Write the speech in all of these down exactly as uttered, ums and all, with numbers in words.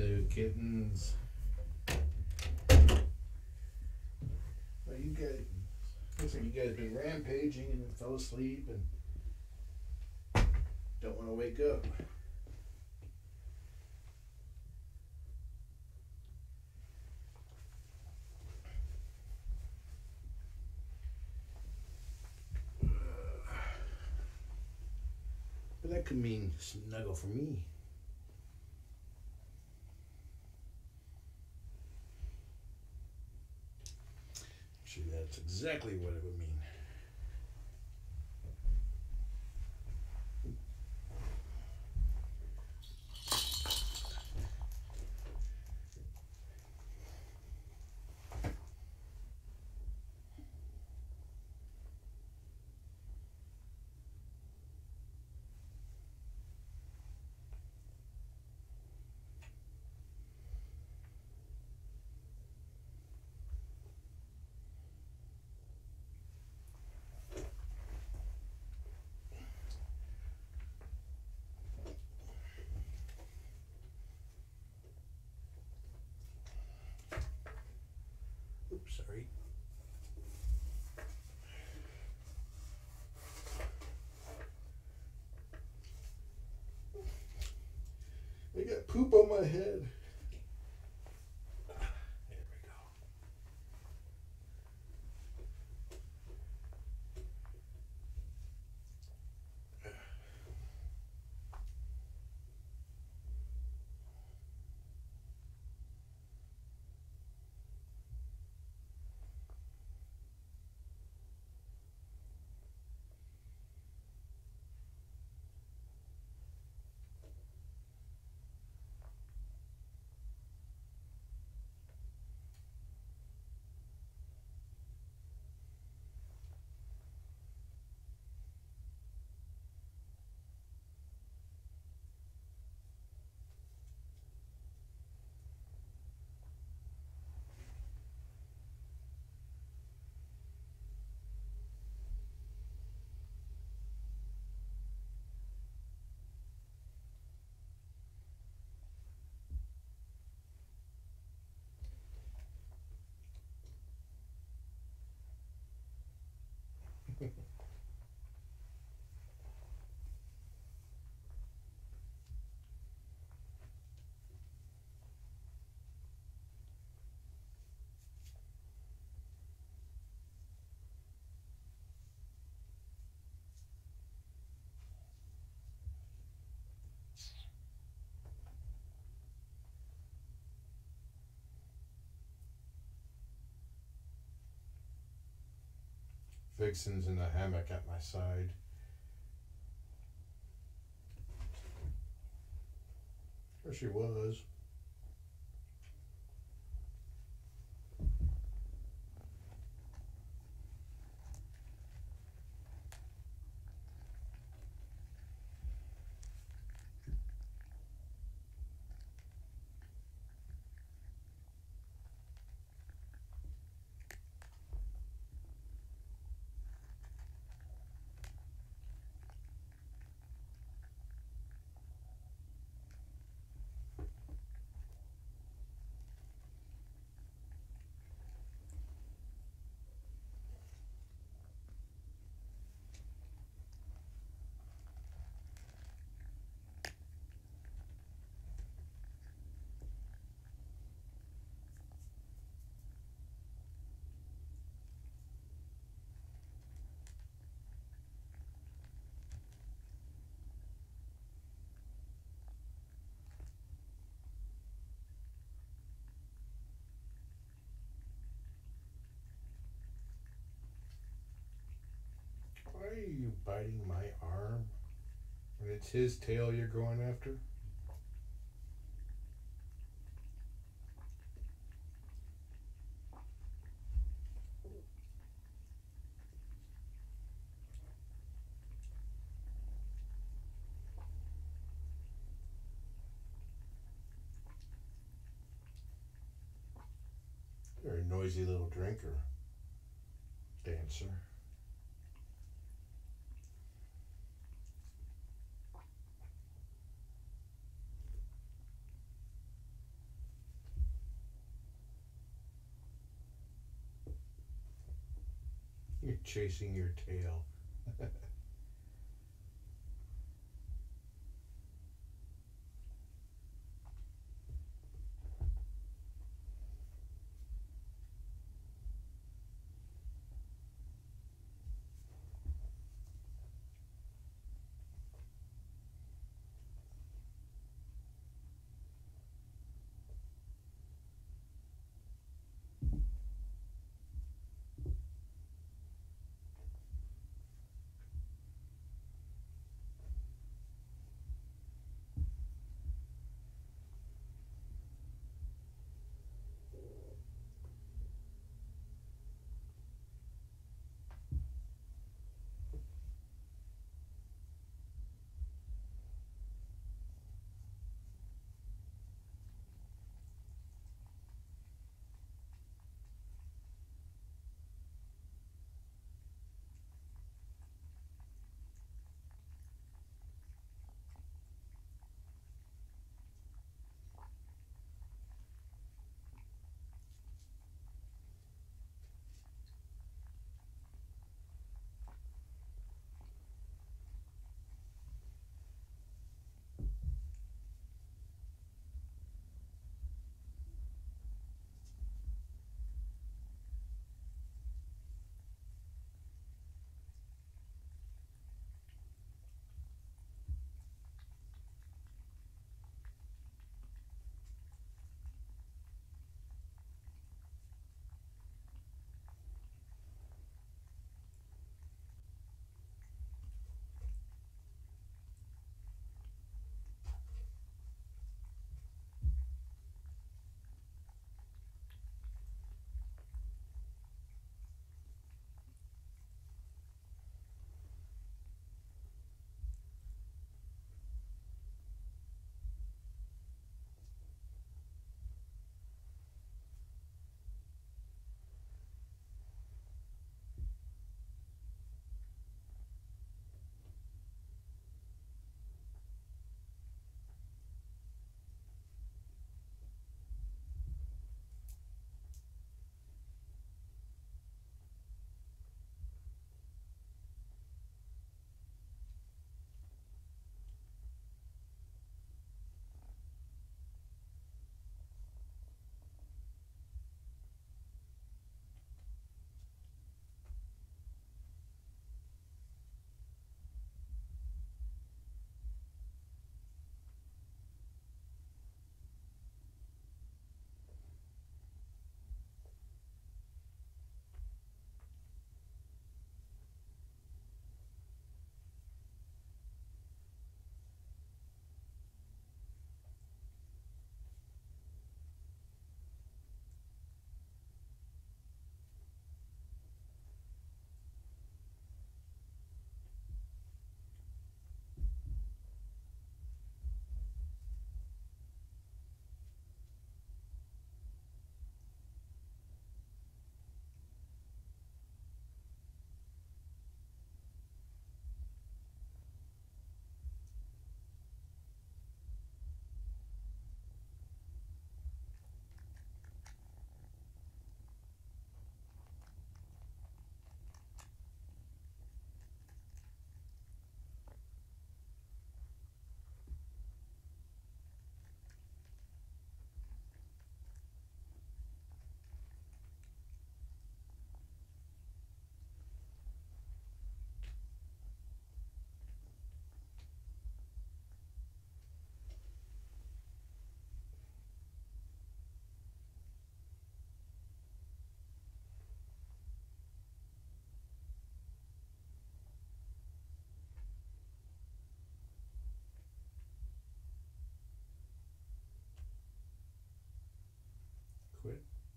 Hello, kittens. Well, you guys, looks like you guys have been rampaging and fell asleep and don't want to wake up. But that could mean snuggle for me. That's exactly what it would mean. Sorry. I got poop on my head. Vixen's in the hammock at my side. There she was. Why are you biting my arm when it's his tail you're going after? You're a noisy little drinker, Dancer. chasing your tail.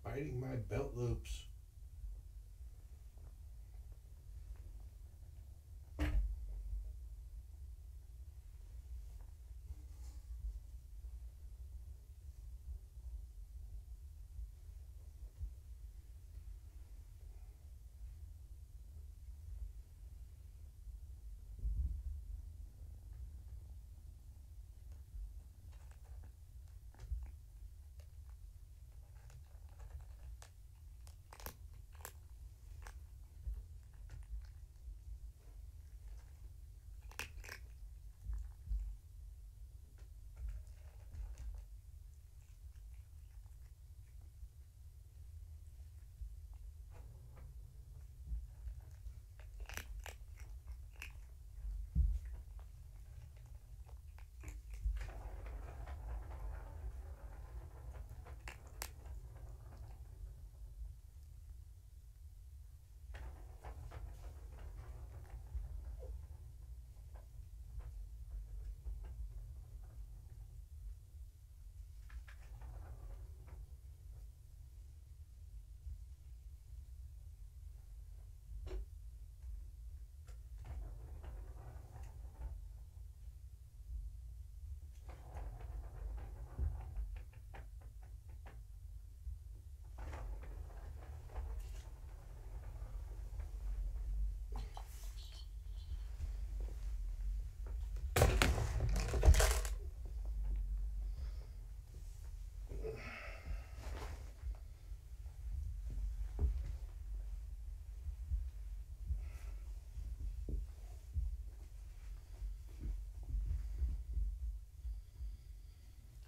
Biting my belt loops.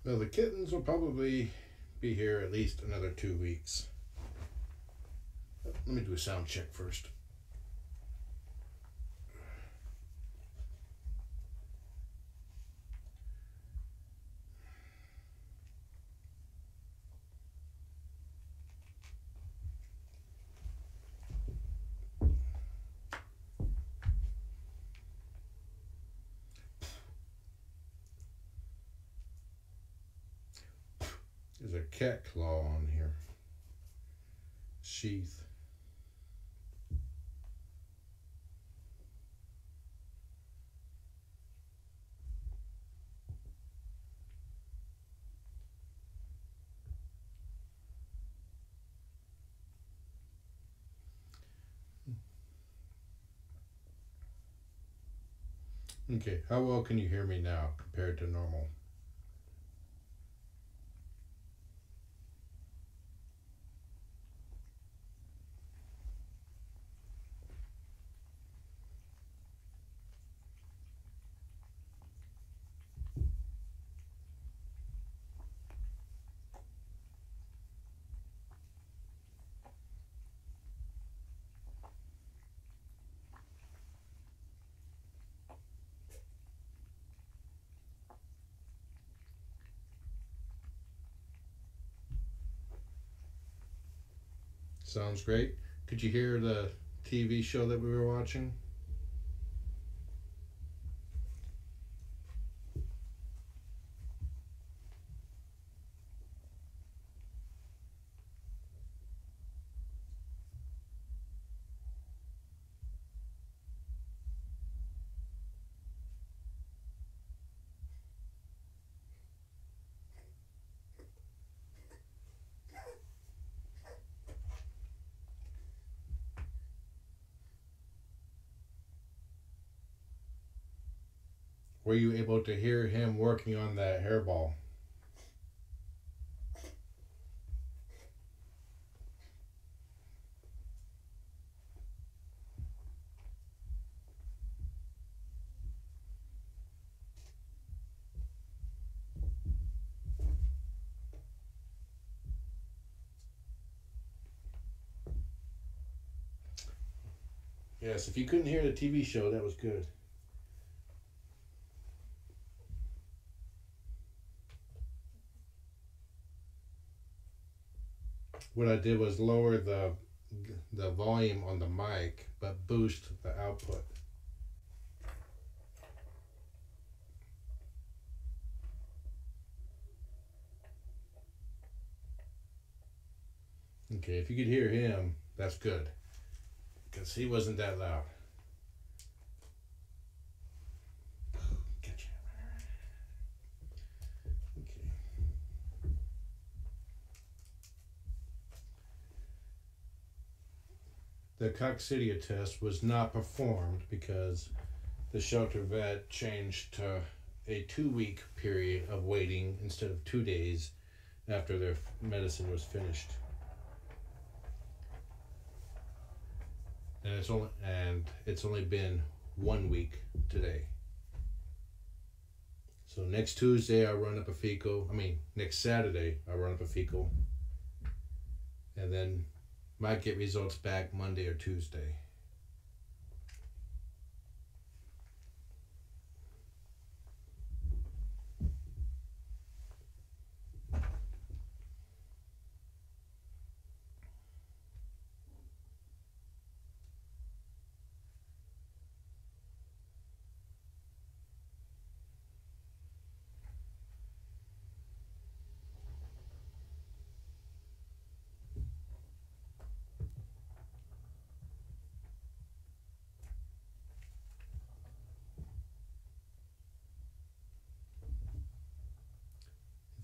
Well, the kittens will probably be here at least another two weeks. Let me do a sound check first. There's a cat claw on here. Sheath. Okay, how well can you hear me now compared to normal? Sounds great. Could you hear the T V show that we were watching? Were you able to hear him working on that hairball? Yes, if you couldn't hear the T V show, that was good. What I did was lower the the volume on the mic, but boost the output. Okay, if you could hear him, that's good, because he wasn't that loud. The coccidia test was not performed because the shelter vet changed to a two-week period of waiting instead of two days after their medicine was finished. And it's only, and it's only been one week today. So next Tuesday I'll run up a fecal. I mean, next Saturday I'll run up a fecal. And then might get results back Monday or Tuesday.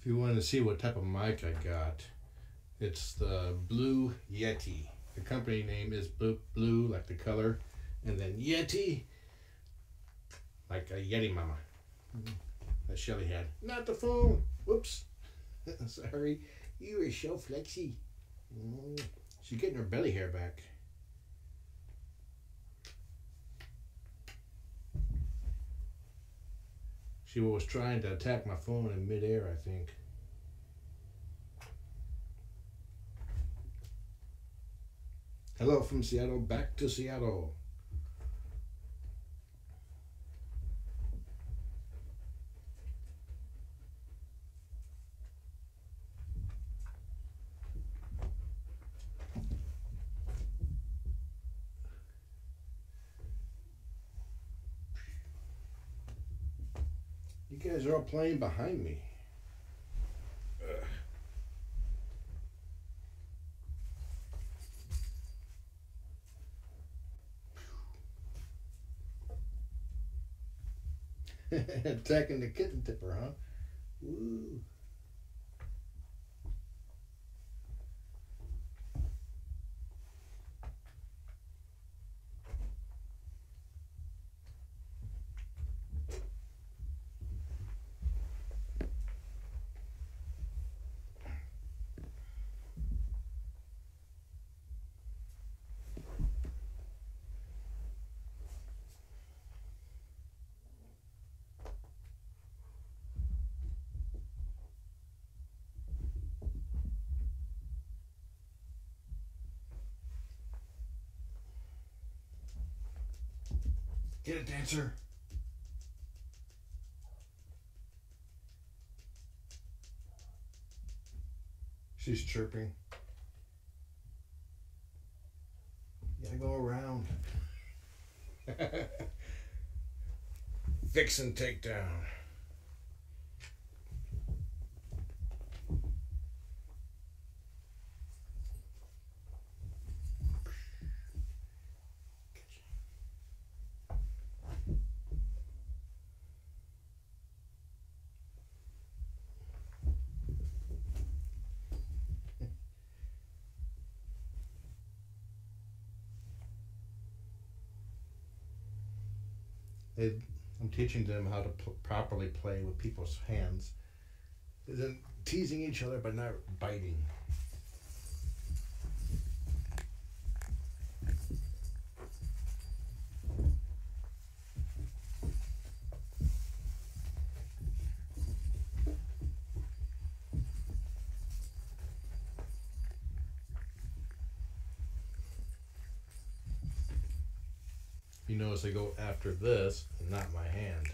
If you want to see what type of mic I got, it's the Blue Yeti. The company name is Blue, blue like the color, and then Yeti, like a Yeti mama that Shelly had. Not the phone. Whoops. Sorry. You are so flexy. She's getting her belly hair back. She was trying to attack my phone in midair, I think. Hello from Seattle, back to Seattle. You guys are all playing behind me. Ugh. Attacking the kitten tipper, huh? Woo. Get it, Dancer. She's chirping. You gotta go around. Vixen takedown. It, I'm teaching them how to p properly play with people's hands. They're teasing each other but not biting. You notice I go after this, not my hand.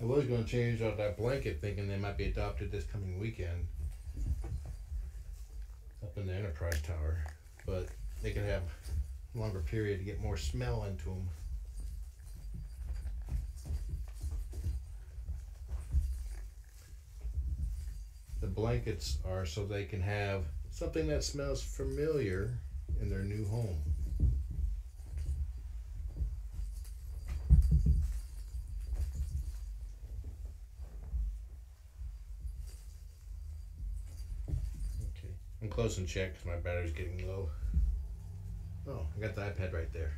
I was going to change out that blanket thinking they might be adopted this coming weekend up in the Enterprise Tower, but they could have a longer period to get more smell into them. Blankets are so they can have something that smells familiar in their new home. Okay, I'm closing check because my battery's getting low. Oh, I got the iPad right there.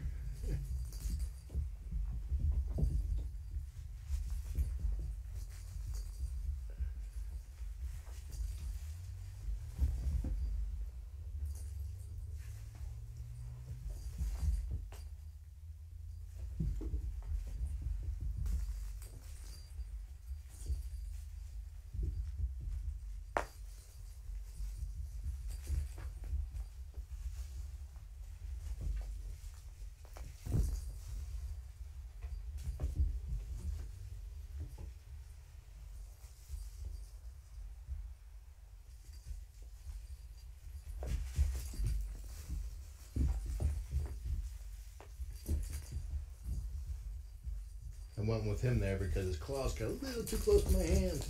Went with him there because his claws got a little too close to my hand.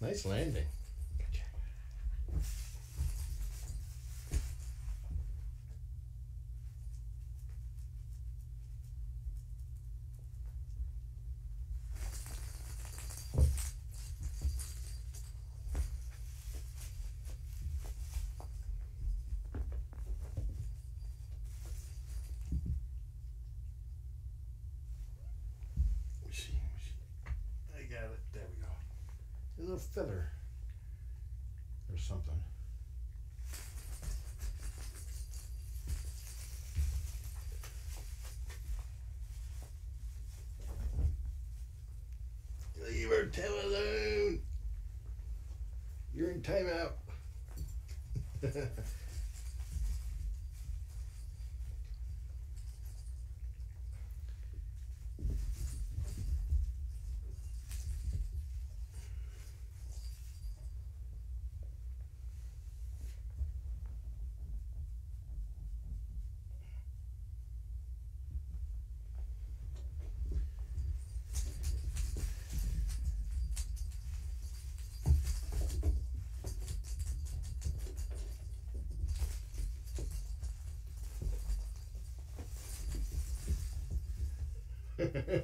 Nice landing. little feather or something. Leave her tail alone. You're in timeout.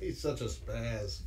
He's such a spaz.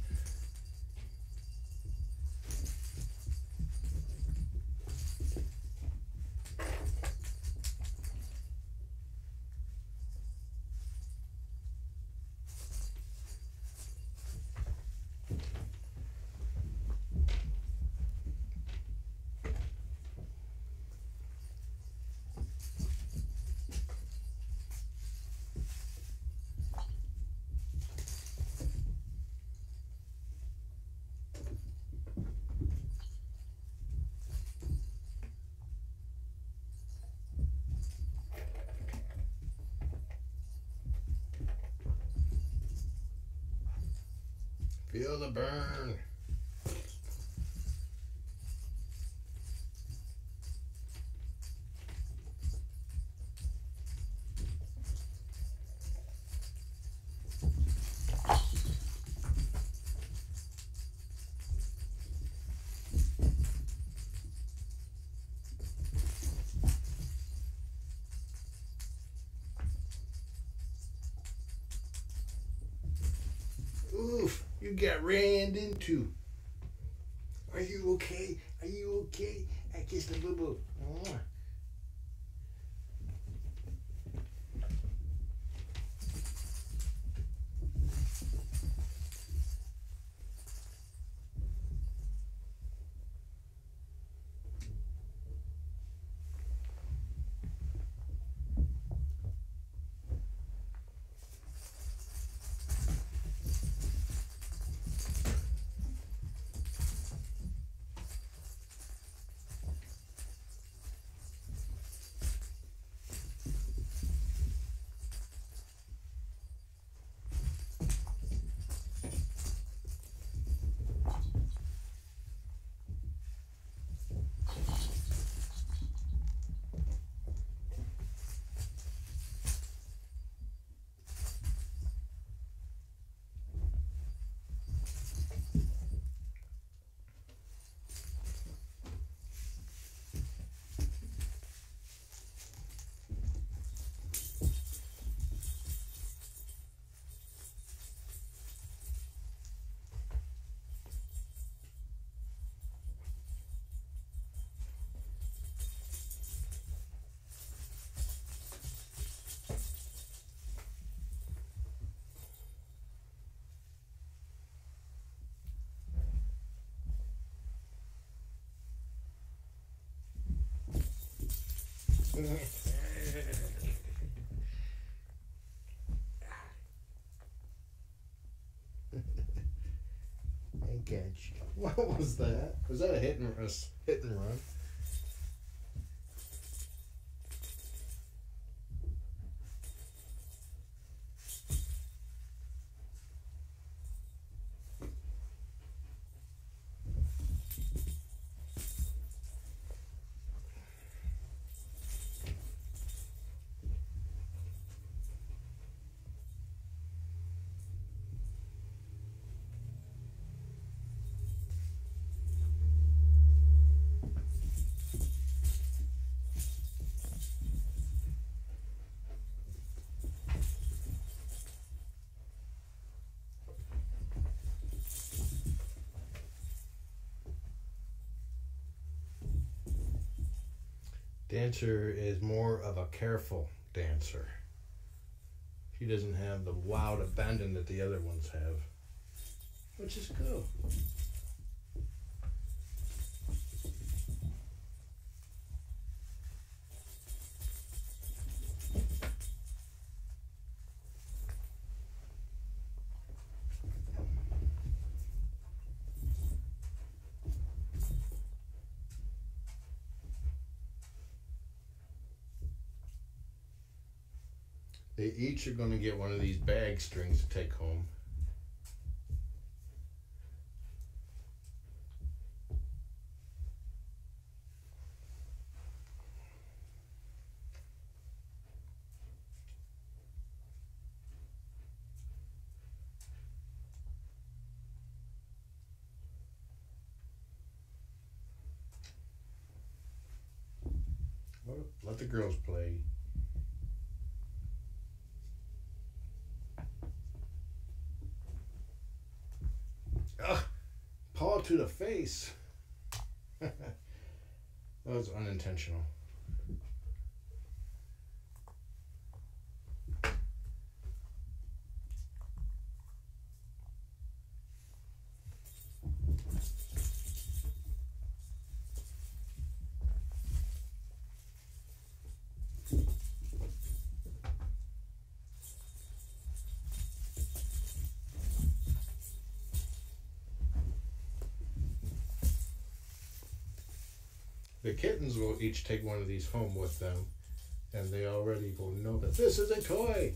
Feel the burn. Oof. You got ran into. Are you okay? Are you okay? I kissed the boo-boo. Mwah. Catch. What was that? Was that a hit and a hit and run? Dancer is more of a careful dancer. She doesn't have the wild abandon that the other ones have, which is cool. They each are going to get one of these bag strings to take home. Let the girls play. Ugh! Paw to the face. That was unintentional. The kittens will each take one of these home with them, and they already will know that this is a toy.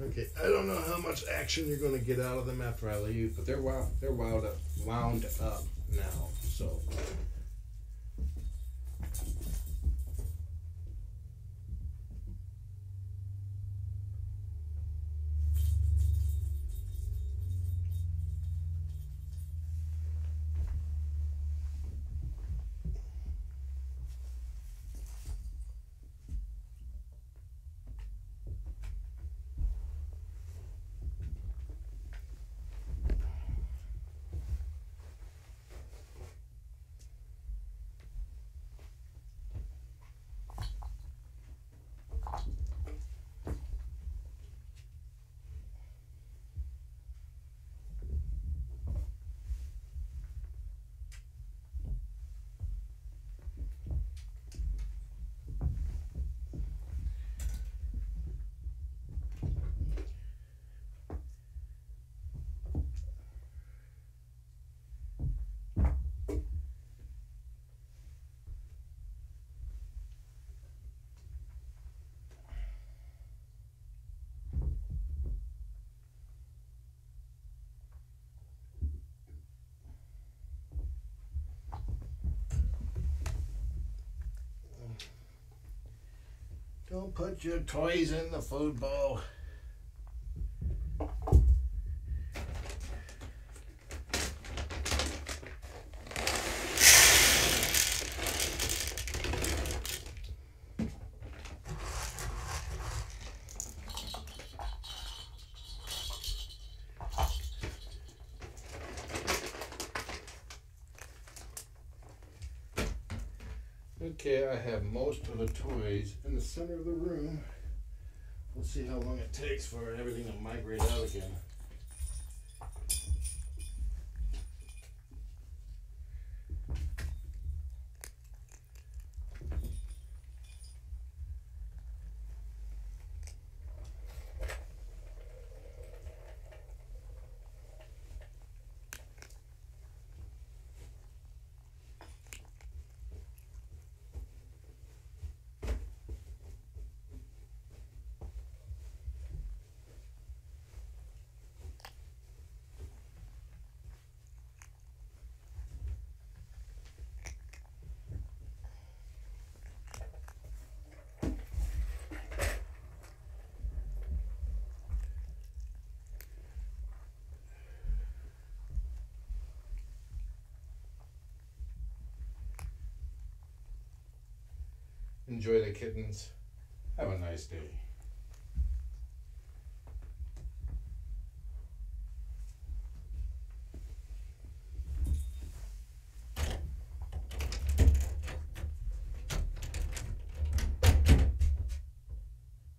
Okay, I don't know how much action you're going to get out of them after I leave, but they're wound, they're wound up, wound up now, so. Don't put your toys in the food bowl. Okay, I have most of the toys in the center of the room. Let's see how long it takes for everything to migrate out again. Enjoy the kittens. Have a nice day.